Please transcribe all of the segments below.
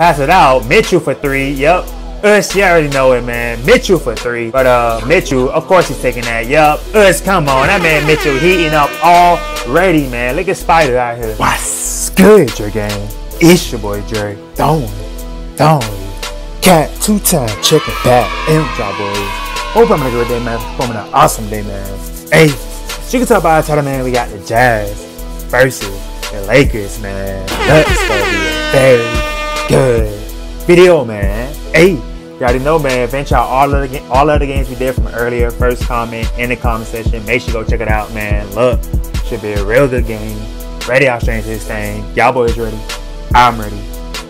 Pass it out. Mitchell for three. Yep. Us, you already know it, man. Mitchell for three. But Mitchell, of course he's taking that. Yup. Us, come on. That man Mitchell heating up already, man. Look at Spider out here. What's good, your game? It's your boy Dre. Don't. Cat, two-time chicken back. And y'all boys. Hope I'm gonna do a day, man. Performing an awesome day, man. Hey, as you can tell by the title, man, we got the Jazz versus the Lakers, man. That's gonna be a very good video, man. Hey, you already know, man. Venture out all of the games we did from earlier. First comment in the comment section. Make sure you go check it out, man. Look, should be a real good game. Ready, y'all strangers, this thing. Y'all boys ready? I'm ready.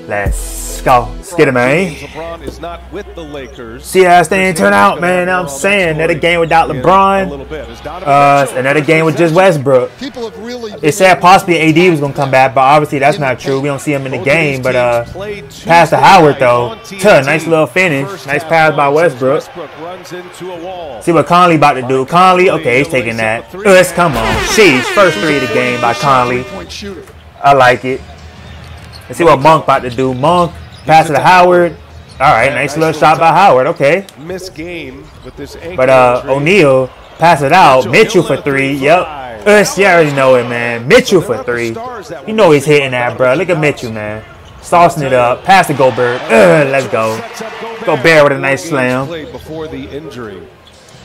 Let's go. Let's get it, man. LeBron is not with the Lakers. See how this thing turn out, man. I'm saying another game without LeBron. Another game with just Westbrook. It said possibly AD was gonna come back, but obviously that's not true. We don't see him in the game. But pass to Howard though. Nice little finish. Nice pass by Westbrook. See what Conley about to do. Conley, okay, he's taking that. Let's come on. Sheesh, first three of the game by Conley. I like it. Let's see what Monk about to do. Monk, pass it to Howard. All right, nice little shot by Howard. Okay. But O'Neal, pass it out. Mitchell for three. Yep. Us, you already know it, man. Mitchell for three. You know he's hitting that, bro. Look at Mitchell, man. Saucing it up. Pass to Gobert. Let's go. Gobert with a nice slam.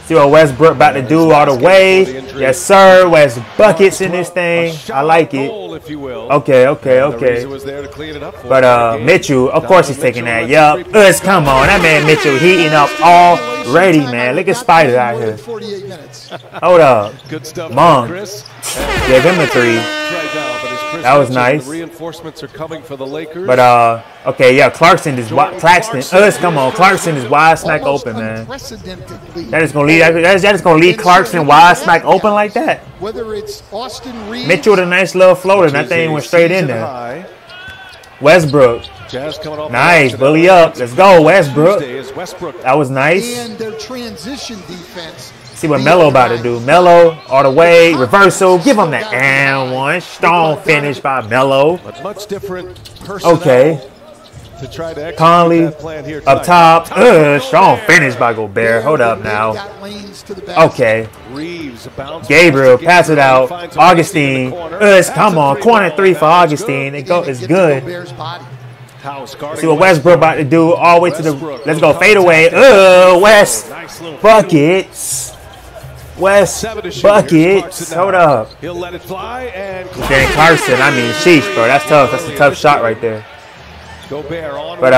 See what Westbrook about to do all the way. Yes, sir. West buckets in this thing. I like it. Okay. But Mitchell, of course he's taking that. Yup. Us, come on. That man Mitchell heating up already, man. Look at Spider out here. Hold up. Monk. Give him a three. That was nice. But okay, yeah, Clarkson is wide smack open, man. That is gonna leave Clarkson wide smack open like that. Mitchell with a nice little floater, and that thing went straight in there. Westbrook. Nice, bully up. Let's go, Westbrook. That was nice. See what Melo about to do. Melo all the way. Reversal. Give him that and one. Strong finish by Melo. Okay. Conley up top. Strong finish by Gobert. Hold up now. Okay. Gabriel, pass it out. Augustine. Come on. Corner three for Augustine. It's good. See what Westbrook about to do all the way to the... Let's go. Fade away. West buckets. Hold up. Then Carson. I mean, sheesh, bro. That's tough. That's a tough shot right there. But,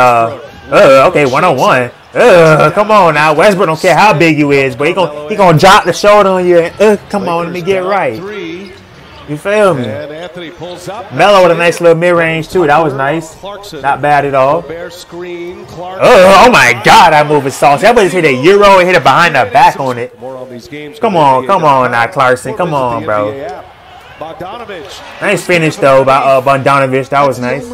okay, one-on-one. Come on now. Westbrook don't care how big you is, but he gonna drop the shoulder on you. And, come on, let me get right. You feel me? Melo with a nice little mid-range, too. That was nice. Not bad at all. Oh, my God, that move is saucy. That boy just hit a euro and hit it behind the back on it. Come on now, Clarkson. Come on, bro. Nice finish, though, by Bogdanović. That was nice.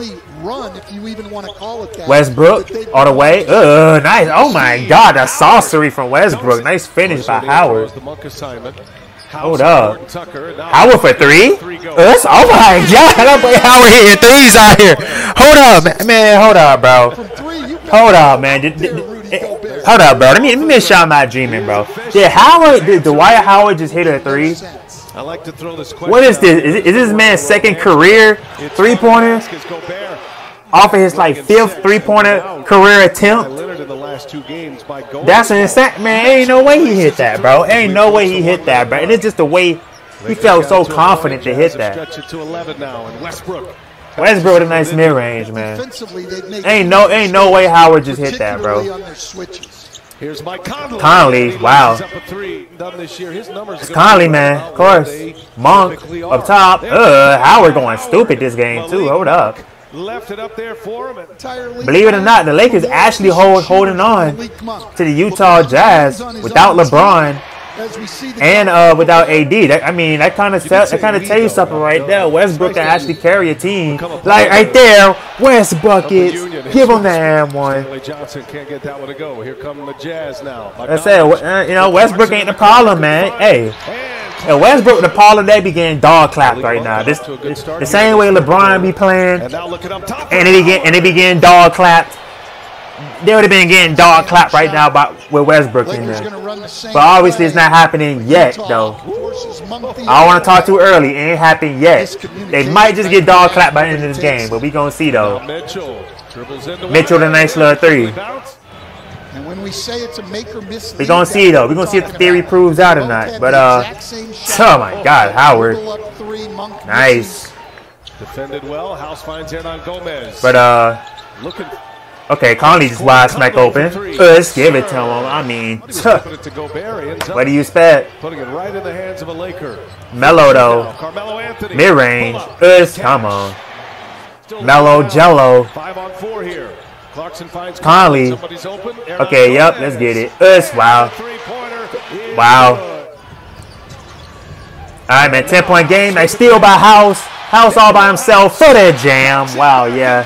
Run, if you even want to call it that. Westbrook all the way. Nice. Oh my God, that's sorcery from Westbrook. Nice finish by Howard. Hold up. Howard for three? Oh my God, that boy Howard hitting threes out here. Hold up, man. Hold up, bro. Hold up, man. Hold up, bro. Let me make sure I'm not dreaming, bro. Did Dwight Howard just hit a three? I like to throw this question. What is this? Is this man's second career three-pointer? Off of his like fifth three-pointer career attempt. That's an insane, man. Ain't no way he hit that, bro. Ain't no way he hit that, bro. And it's just the way he felt so confident to hit that. Westbrook with a nice mid-range, man. Ain't no way Howard just hit that, bro. Here's Mike Conley, wow. It's Conley, man, of course. Monk up top. Howard going stupid this game too. Hold up. Left it up there for him. Believe it or not, the Lakers actually holding on to the Utah Jazz without LeBron and without AD. That kind of tell you something right there. Westbrook can actually carry a team. Like right there, West buckets. Give him the and one. That's it. You know, Westbrook ain't the problem, man. Hey. And Westbrook with the Paul of that be getting dog clapped right now. This the same way LeBron be playing, and they be getting dog clapped. They would have been getting dog clapped right now by with Westbrook in there. But obviously it's not happening yet, though. I don't want to talk too early. It ain't happened yet. They might just get dog clapped by the end of this game, but we gonna see though. Mitchell the nice little three. And when we say it's a make or miss, we're gonna see though. We're gonna see if the theory proves out or not. But oh my God, Howard, nice. Defended well. House finds in on Gomez. But okay, Conley just wide smack open. Let's give it to him. I mean, what do you expect? Putting it right in the hands of a Laker. Melo though, mid range. Come on, Melo Jello. 5 on 4 here. Clarkson finds Conley. Okay, yep, let's get it. Wow. Wow. All right, man, 10-point game. They steal by House. House all by himself for that jam. Wow, yeah.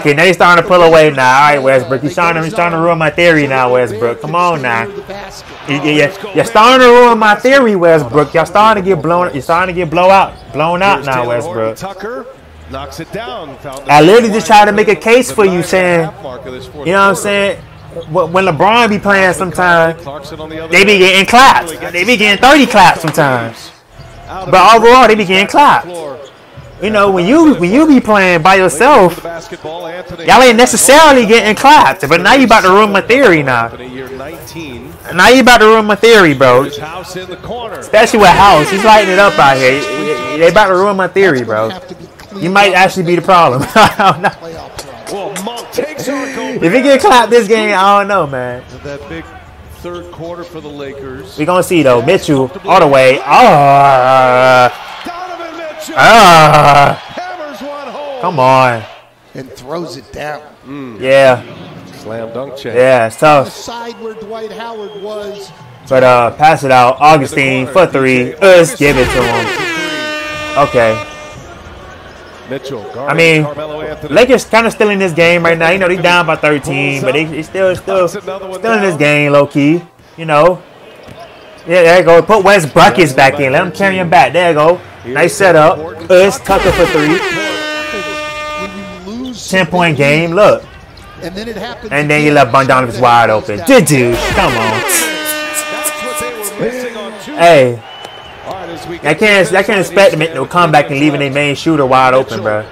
Okay, now he's starting to pull away now. All right, Westbrook. You're starting to ruin my theory now, Westbrook. Come on now. You're starting to ruin my theory, Westbrook. Y'all starting to get blown. You're starting to get blown out now, Westbrook. Knocks it down. I literally just try to make a case for you, saying, you know what I'm saying? When LeBron be playing sometimes, they be getting claps. They be getting 30 claps sometimes. But overall, they be getting claps. You know, when you be playing by yourself, y'all ain't necessarily getting claps. But now you about to ruin my theory now. Now you about to ruin my theory, bro. Especially with House. He's lighting it up out here. They about to ruin my theory, bro. You might actually be the problem. I don't know. If he get clapped this game, I don't know, man. That big third quarter for the Lakers. We're gonna see though. Mitchell all the way. Donovan Mitchell hammers one hole. Come on. And throws it down. Yeah. Slam dunk check. Yeah, it's tough. The side where Dwight Howard was. But pass it out. Augustine for three. Let's give it to him. Okay. Mitchell, I mean, Lakers kind of still in this game right now. You know, they down by 13, but they still in this game, low key. You know, yeah, there you go. Put West Buckets back in. Let him carry him back. There you go. Nice setup. Tucker for three. 10-point game. Look, and then you left Bogdanović wide open. Dude, come on. Hey. I can't expect them to make no comeback and leaving their main shooter wide open, bro.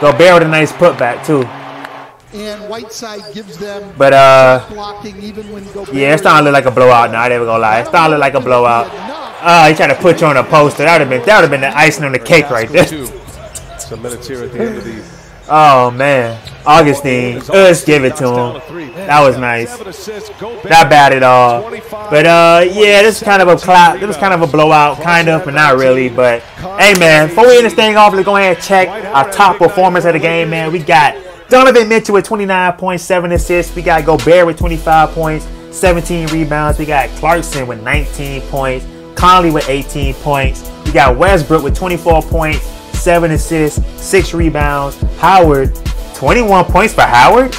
Gobert with a nice putback too. And Whiteside gives them but yeah, it's starting to look like a blowout now. I never gonna lie, it's starting to look like a blowout. He tried to put you on a poster. That would have been the icing on the cake right there. Some minutes here at the end of the. Oh man, Augustine, let's give it to him. That was nice. Not bad at all. But yeah, this is kind of a clap. This was kind of a blowout, kind of, but not really. But hey, man, before we end this thing off, let's go ahead and check our top performers of the game, man. We got Donovan Mitchell with 29.7 assists. We got Gobert with 25 points, 17 rebounds. We got Clarkson with 19 points, Conley with 18 points. We got Westbrook with 24 points. 7 assists, 6 rebounds. Howard, 21 points for Howard?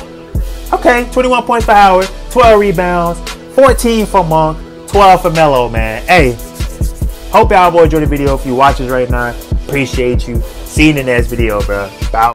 Okay, 21 points for Howard, 12 rebounds, 14 for Monk, 12 for Melo, man. Hey, hope y'all enjoyed the video. If you watch us right now, appreciate you. See you in the next video, bro. Bye.